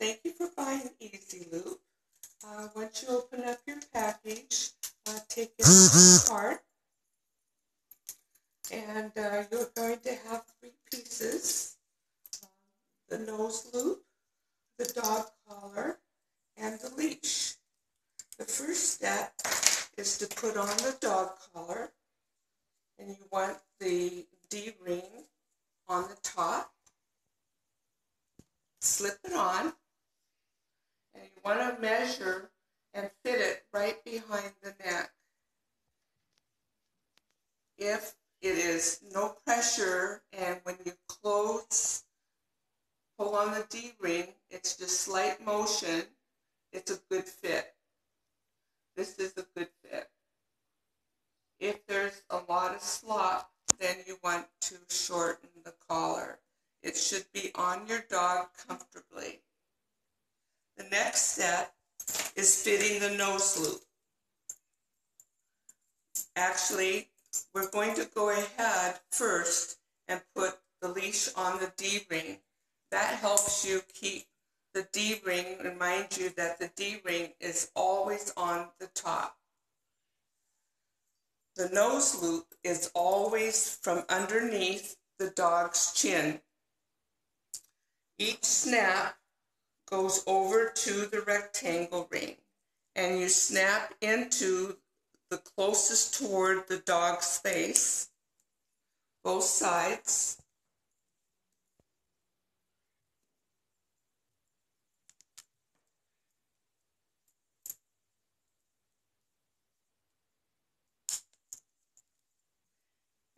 Thank you for buying Eazyloop. Once you open up your package, take it apart, and you're going to have 3 pieces: the nose loop, the dog collar, and the leash. The first step is to put on the dog collar, and you want the D-ring on the top. Slip it on, and you want to measure and fit it right behind the neck. If it is no pressure, and when you close, pull on the D-ring, it's just slight motion, it's a good fit. This is a good fit. If there's a lot of slop, then you want to shorten the collar. It should be on your dog comfortably. The next step is fitting the nose loop. Actually, we're going to go ahead first and put the leash on the D-ring. That helps you keep the D-ring, remind you that the D-ring is always on the top. The nose loop is always from underneath the dog's chin. Each snap goes over to the rectangle ring, and you snap into the closest toward the dog's face, both sides.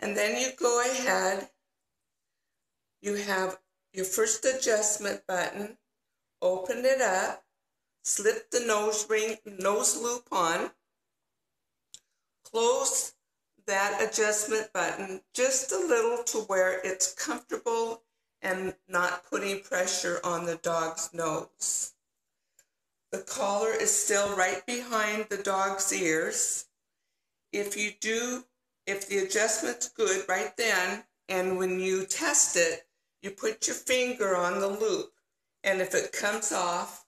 And then you go ahead, you have your first adjustment button, open it up, slip the nose loop on, close that adjustment button just a little to where it's comfortable and not putting pressure on the dog's nose. The collar is still right behind the dog's ears. If the adjustment's good right then, and when you test it, you put your finger on the loop, and if it comes off,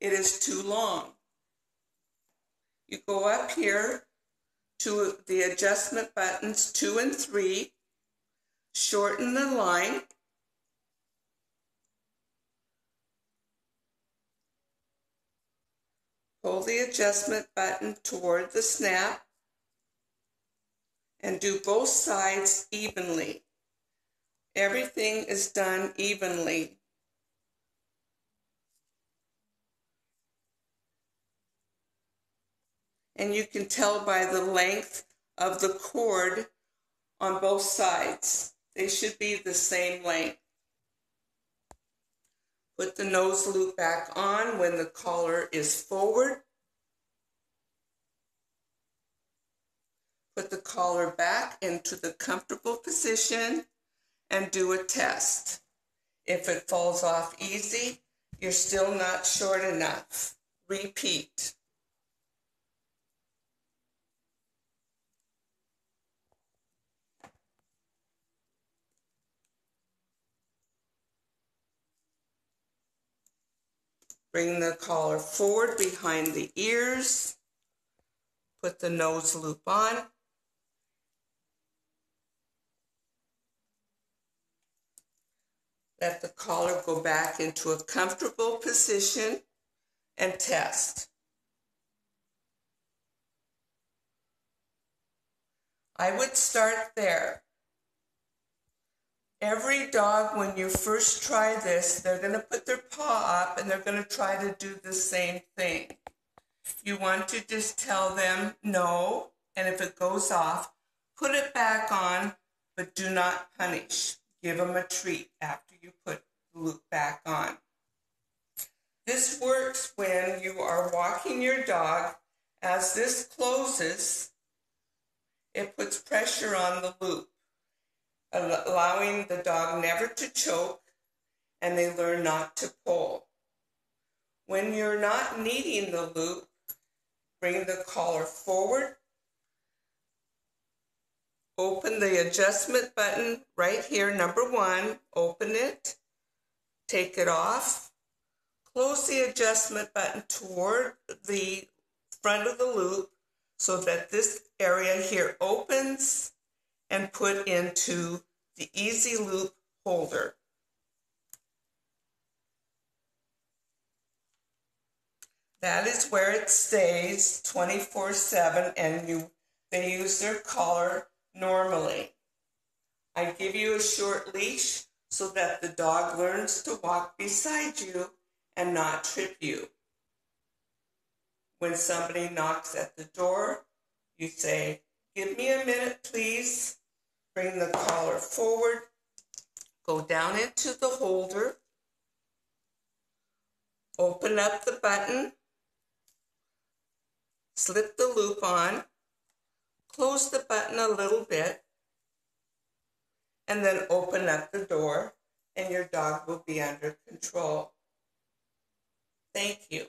it is too long. You go up here to the adjustment buttons 2 and 3, shorten the line, pull the adjustment button toward the snap, and do both sides evenly. Everything is done evenly. And you can tell by the length of the cord on both sides. They should be the same length. Put the nose loop back on when the collar is forward. Put the collar back into the comfortable position and do a test. If it falls off easy, you're still not short enough. Repeat. Bring the collar forward behind the ears. Put the nose loop on. Let the collar go back into a comfortable position and test. I would start there. Every dog, when you first try this, they're going to put their paw up and they're going to try to do the same thing. You want to just tell them no, and if it goes off, put it back on, but do not punish. Give them a treat after you put the loop back on. This works when you are walking your dog. As this closes, it puts pressure on the loop, allowing the dog never to choke, and they learn not to pull. When you're not needing the loop, bring the collar forward. Open the adjustment button right here, number 1, open it, take it off, Close the adjustment button toward the front of the loop so that this area here opens and put into the Eazyloop holder. That is where it stays 24/7, and they use their collar normally. I give you a short leash so that the dog learns to walk beside you and not trip you. When somebody knocks at the door, you say, "Give me a minute, please." Bring the collar forward, go down into the holder, open up the button, slip the loop on, close the button a little bit, and then open up the door, and your dog will be under control. Thank you.